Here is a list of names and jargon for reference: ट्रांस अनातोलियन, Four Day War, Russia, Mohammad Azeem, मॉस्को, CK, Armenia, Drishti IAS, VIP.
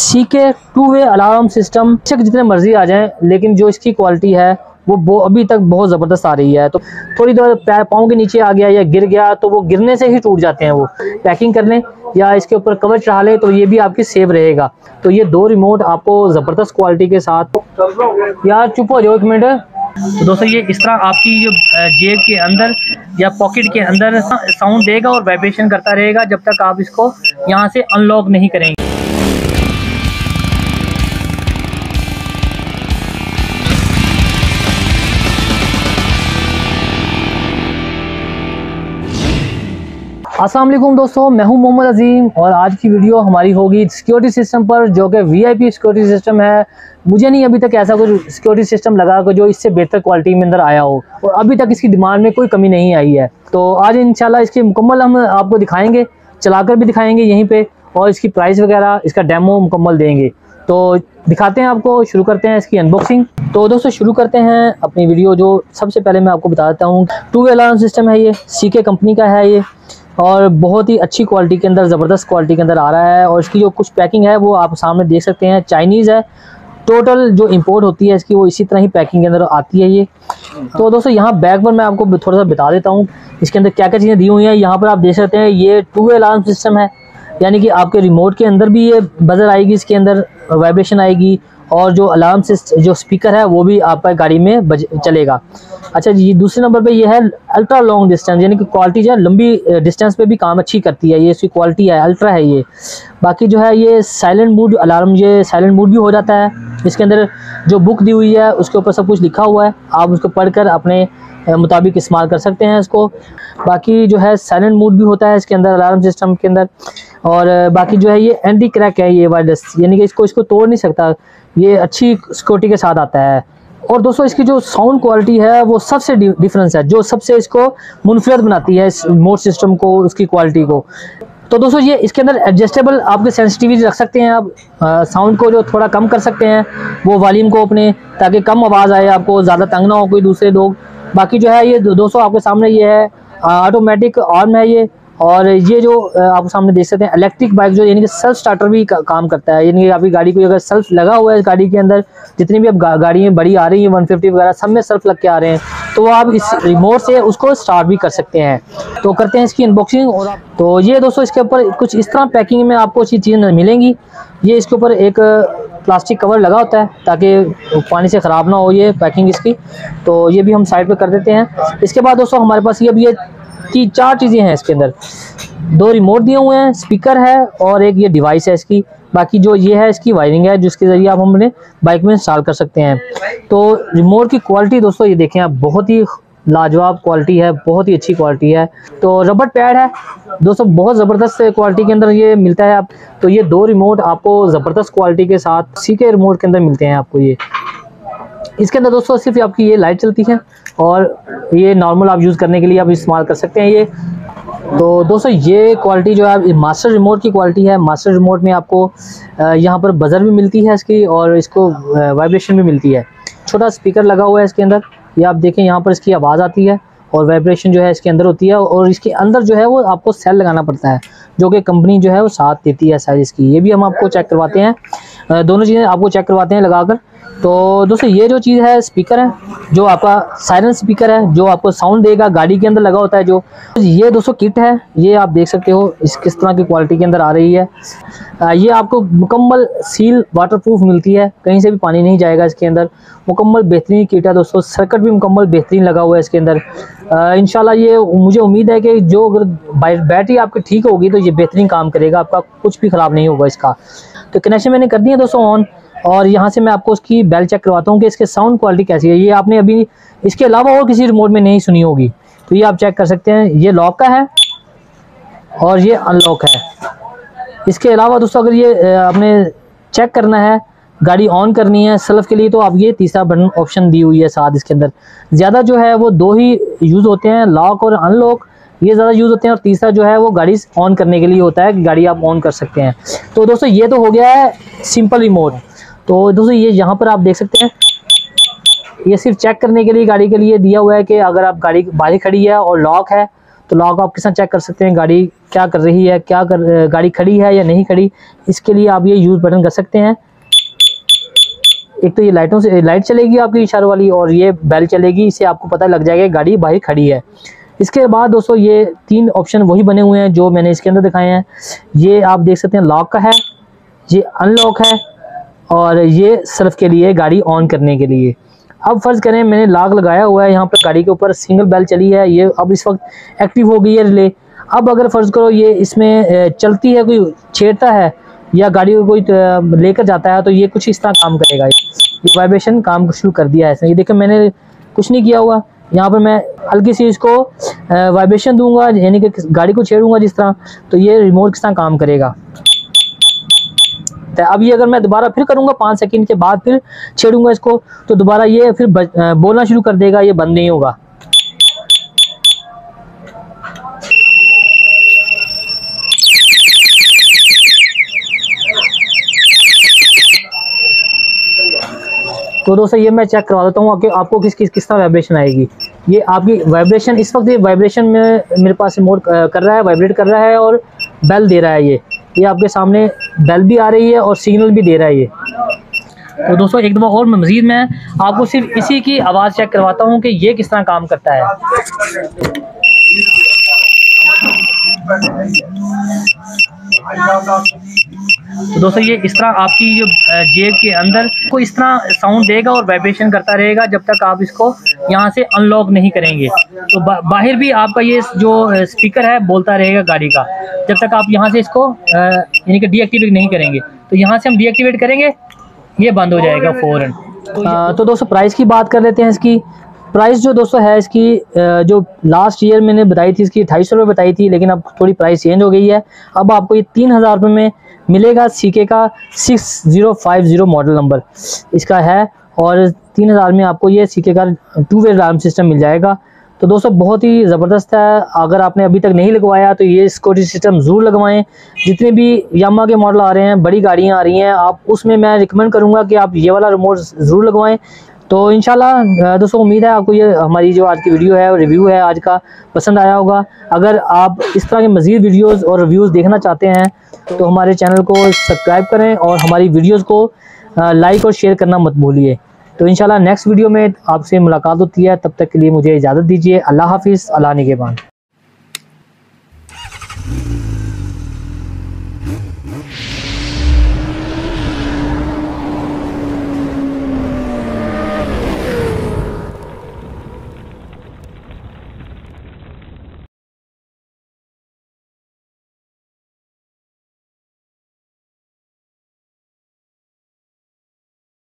C K two way alarm system जितने मर्जी आ जाएं, लेकिन जो इसकी क्वालिटी है वो अभी तक बहुत ज़बरदस्त आ रही है। तो थोड़ी देर पाँव के नीचे आ गया या गिर गया तो वो गिरने से ही टूट जाते हैं। वो पैकिंग कर लें या इसके ऊपर कवर चढ़ा लें तो ये भी आपकी सेफ रहेगा। तो ये दो रिमोट आपको ज़बरदस्त क्वालिटी के साथ। यार चुप हो जाओ एक मिनट। तो दोस्तों ये इस तरह आपकी जो जेब के अंदर या पॉकेट के अंदर साउंड देगा और वाइब्रेशन करता रहेगा जब तक आप इसको यहाँ से अनलॉक नहीं करेंगे। अस्सलाम वालेकुम दोस्तों, मैं हूं मोहम्मद अजीम और आज की वीडियो हमारी होगी सिक्योरिटी सिस्टम पर, जो कि VIP सिक्योरिटी सिस्टम है। मुझे नहीं अभी तक ऐसा कुछ सिक्योरिटी सिस्टम लगा कि जो इससे बेहतर क्वालिटी में अंदर आया हो और अभी तक इसकी डिमांड में कोई कमी नहीं आई है। तो आज इंशाल्लाह इसकी मुकम्मल हम आपको दिखाएँगे, चलाकर भी दिखाएँगे यहीं पर, और इसकी प्राइस वगैरह इसका डेमो मुकम्मल देंगे। तो दिखाते हैं आपको, शुरू करते हैं इसकी अनबॉक्सिंग। तो दोस्तों शुरू करते हैं अपनी वीडियो। जो सबसे पहले मैं आपको बता देता हूँ, टू वे अलार्म सिस्टम है, ये CK कंपनी का है ये, और बहुत ही अच्छी क्वालिटी के अंदर, ज़बरदस्त क्वालिटी के अंदर आ रहा है। और इसकी जो कुछ पैकिंग है वो आप सामने देख सकते हैं, चाइनीज़ है। टोटल जो इंपोर्ट होती है इसकी वो इसी तरह ही पैकिंग के अंदर आती है ये। तो दोस्तों यहाँ बैग पर मैं आपको थोड़ा सा बता देता हूँ इसके अंदर क्या क्या चीज़ें दी हुई हैं। यहाँ पर आप देख सकते हैं ये टू वे अलार्म सिस्टम है, यानी कि आपके रिमोट के अंदर भी ये बजर आएगी, इसके अंदर वाइब्रेशन आएगी, और जो अलार्म सिस्टम जो स्पीकर है वो भी आपका गाड़ी में चलेगा। अच्छा जी, दूसरे नंबर पे ये है अल्ट्रा लॉन्ग डिस्टेंस, यानी कि क्वालिटी जो है लंबी डिस्टेंस पे भी काम अच्छी करती है, ये इसकी क्वालिटी है, अल्ट्रा है ये। बाकी जो है ये साइलेंट मोड अलार्म, ये साइलेंट मोड भी हो जाता है। इसके अंदर जो बुक दी हुई है उसके ऊपर सब कुछ लिखा हुआ है, आप उसको पढ़कर अपने मुताबिक इस्तेमाल कर सकते हैं इसको। बाकी जो है साइलेंट मोड भी होता है इसके अंदर, अलार्म सिस्टम के अंदर। और बाकी जो है ये एंटी क्रैक है ये वायरलेस, यानी कि इसको तोड़ नहीं सकता, ये अच्छी सिक्योरिटी के साथ आता है। और दोस्तों इसकी जो साउंड क्वालिटी है वो सबसे डिफरेंस है, जो सबसे इसको मुनफरद बनाती है इस मोड सिस्टम को, उसकी क्वालिटी को। तो दोस्तों ये इसके अंदर एडजस्टेबल आपके सेंसिटिविटी रख सकते हैं आप, साउंड को जो थोड़ा कम कर सकते हैं वो वॉल्यूम को अपने, ताकि कम आवाज़ आए, आपको ज़्यादा तंग ना हो कोई दूसरे लोग। बाकी जो है ये दोस्तों आपके सामने ये है ऑटोमेटिक आर्म है ये, और ये जो आप सामने देख सकते हैं इलेक्ट्रिक बाइक, जो यानी कि सेल्फ स्टार्टर भी काम करता है, यानी कि आपकी गाड़ी को अगर सेल्फ लगा हुआ है गाड़ी के अंदर, जितनी भी अब गाड़ियाँ बड़ी आ रही हैं 150 वगैरह, सब में सेल्फ लग के आ रहे हैं, तो आप इस रिमोट से उसको स्टार्ट भी कर सकते हैं। तो करते हैं इसकी अनबॉक्सिंग। और तो ये दोस्तों इसके ऊपर कुछ इस तरह पैकिंग में आपको अच्छी चीज़ें मिलेंगी। ये इसके ऊपर एक प्लास्टिक कवर लगा होता है ताकि पानी से ख़राब ना हो ये पैकिंग इसकी। तो ये भी हम साइड पर कर देते हैं। इसके बाद दोस्तों हमारे पास ये चार चीज़ें हैं इसके अंदर, दो रिमोट दिए हुए हैं, स्पीकर है और एक ये डिवाइस है इसकी। बाकी जो ये है इसकी वायरिंग है जिसके ज़रिए आप हमने बाइक में इंस्टॉल कर सकते हैं। तो रिमोट की क्वालिटी दोस्तों ये देखें आप, बहुत ही लाजवाब क्वालिटी है, बहुत ही अच्छी क्वालिटी है। तो रबर पैड है दोस्तों, बहुत ज़बरदस्त क्वालिटी के अंदर ये मिलता है आप। तो ये दो रिमोट आपको ज़बरदस्त क्वालिटी के साथ CK रिमोट के अंदर मिलते हैं आपको। ये इसके अंदर दोस्तों सिर्फ आपकी ये लाइट चलती है और ये नॉर्मल आप यूज़ करने के लिए आप इस्तेमाल कर सकते हैं ये। तो दोस्तों ये क्वालिटी जो है मास्टर रिमोट की क्वालिटी है। मास्टर रिमोट में आपको यहाँ पर बजर भी मिलती है इसकी और इसको वाइब्रेशन भी मिलती है। छोटा स्पीकर लगा हुआ है इसके अंदर, ये आप देखें यहाँ पर इसकी आवाज़ आती है और वाइब्रेशन जो है इसके अंदर होती है। और इसके अंदर जो है वो आपको सेल लगाना पड़ता है, जो कि कंपनी जो है वो साथ देती है साइज इसकी। ये भी हम आपको चेक करवाते हैं, दोनों चीज़ें आपको चेक करवाते हैं लगाकर। तो दोस्तों ये जो चीज़ है स्पीकर है, जो आपका साइलेंट स्पीकर है जो आपको साउंड देगा, गाड़ी के अंदर लगा होता है जो। ये दोस्तों किट है, ये आप देख सकते हो इस किस तरह की क्वालिटी के अंदर आ रही है। ये आपको मुकम्मल सील वाटरप्रूफ मिलती है, कहीं से भी पानी नहीं जाएगा इसके अंदर। मुकम्मल बेहतरीन किट है दोस्तों, सर्किट भी मुकम्मल बेहतरीन लगा हुआ है इसके अंदर। इंशाल्लाह ये मुझे उम्मीद है कि जो अगर बैटरी आपकी ठीक होगी तो ये बेहतरीन काम करेगा आपका, कुछ भी ख़राब नहीं होगा इसका। तो कनेक्शन मैंने कर दिया दोस्तों ऑन, और यहाँ से मैं आपको इसकी बेल चेक करवाता हूँ कि इसके साउंड क्वालिटी कैसी है। ये आपने अभी इसके अलावा और किसी रिमोट में नहीं सुनी होगी, तो ये आप चेक कर सकते हैं। ये लॉक का है और ये अनलॉक है। इसके अलावा दोस्तों अगर ये आपने चेक करना है, गाड़ी ऑन करनी है सेल्फ के लिए, तो आप ये तीसरा बटन ऑप्शन दी हुई है साथ इसके अंदर। ज़्यादा जो है वो दो ही यूज़ होते हैं, लॉक और अनलॉक ये ज़्यादा यूज़ होते हैं, और तीसरा जो है वो गाड़ी ऑन करने के लिए होता है कि गाड़ी आप ऑन कर सकते हैं। तो दोस्तों ये तो हो गया है सिंपल रिमोट। तो दोस्तों ये यहाँ पर आप देख सकते हैं, ये सिर्फ चेक करने के लिए गाड़ी के लिए दिया हुआ है कि अगर आप गाड़ी बाहर खड़ी है और लॉक है तो लॉग आप किस तरह चेक कर सकते हैं गाड़ी क्या कर रही है, गाड़ी खड़ी है या नहीं खड़ी। इसके लिए आप ये यूज़ बटन कर सकते हैं। एक तो ये लाइटों से लाइट चलेगी आपकी इशारों वाली, और ये बेल चलेगी, इससे आपको पता लग जाएगा गाड़ी बाहर खड़ी है। इसके बाद दोस्तों ये तीन ऑप्शन वही बने हुए हैं जो मैंने इसके अंदर दिखाए हैं। ये आप देख सकते हैं लॉक का है, ये अनलॉक है, और ये सिर्फ के लिए गाड़ी ऑन करने के लिए। अब फर्ज करें मैंने लॉक लगाया हुआ है यहाँ पर गाड़ी के ऊपर, सिंगल बेल चली है, ये अब इस वक्त एक्टिव हो गई है रिले। अब अगर फर्ज करो ये इसमें चलती है, कोई छेड़ता है या गाड़ी को कोई लेकर जाता है, तो ये कुछ इस तरह काम करेगा। ये वाइब्रेशन काम शुरू कर दिया है इसने। ये देखिए मैंने कुछ नहीं किया हुआ, यहाँ पर मैं हल्की सी इसको वाइब्रेशन दूंगा, यानी कि गाड़ी को छेड़ूंगा जिस तरह, तो ये रिमोट किस तरह काम करेगा। तो अब ये अगर मैं दोबारा फिर करूंगा 5 सेकंड के बाद, फिर छेड़ूंगा इसको, तो दोबारा ये फिर बोलना शुरू कर देगा, ये बंद नहीं होगा। तो दोस्तों ये मैं चेक करवा देता हूँ कि आपको किस तरह वाइब्रेशन आएगी। ये आपकी वाइब्रेशन इस वक्त, ये वाइब्रेशन में मेरे पास रिमोट कर रहा है, वाइब्रेट कर रहा है और बेल दे रहा है। ये आपके सामने बेल भी आ रही है और सिग्नल भी दे रहा है ये। तो दोस्तों एक दफ़ा और मज़ीद मैं आपको सिर्फ इसी की आवाज़ चेक करवाता हूँ कि ये किस तरह काम करता है। तो दोस्तों ये इस तरह आपकी जो जेब के अंदर को इस तरह साउंड देगा और वाइब्रेशन करता रहेगा जब तक आप इसको यहाँ से अनलॉक नहीं करेंगे। तो बाहर भी आपका ये जो स्पीकर है बोलता रहेगा गाड़ी का, जब तक आप यहाँ से इसको यानी कि डीएक्टिवेट नहीं करेंगे। तो यहाँ से हम डीएक्टिवेट करेंगे, ये बंद हो जाएगा फ़ौरन। तो दोस्तों प्राइस की बात कर लेते हैं। इसकी प्राइस जो दोस्तों है, इसकी जो लास्ट ईयर मैंने बताई थी इसकी 250 रुपये बताई थी, लेकिन अब थोड़ी प्राइस चेंज हो गई है। अब आपको ये 3000 रुपये में मिलेगा। CK का 6050 मॉडल नंबर इसका है, और 3000 में आपको ये CK का 2-वे अलार्म सिस्टम मिल जाएगा। तो दोस्तों बहुत ही ज़बरदस्त है। अगर आपने अभी तक नहीं लगवाया तो ये सिक्योरिटी सिस्टम ज़रूर लगवाएं। जितने भी यामा के मॉडल आ रहे हैं, बड़ी गाड़ियाँ आ रही हैं, आप उसमें मैं रिकमेंड करूँगा कि आप ये वाला रिमोट ज़रूर लगवाएं। तो इंशाल्लाह दोस्तों उम्मीद है आपको ये हमारी जो आज की वीडियो है और रिव्यू है आज का पसंद आया होगा। अगर आप इस तरह के मज़ीद वीडियोस और रिव्यूज़ देखना चाहते हैं तो हमारे चैनल को सब्सक्राइब करें और हमारी वीडियोस को लाइक और शेयर करना मत भूलिए। तो इंशाल्लाह नेक्स्ट वीडियो में आपसे मुलाकात होती है, तब तक के लिए मुझे इजाज़त दीजिए। अल्लाह हाफिज़, अल्लाह निगहबान।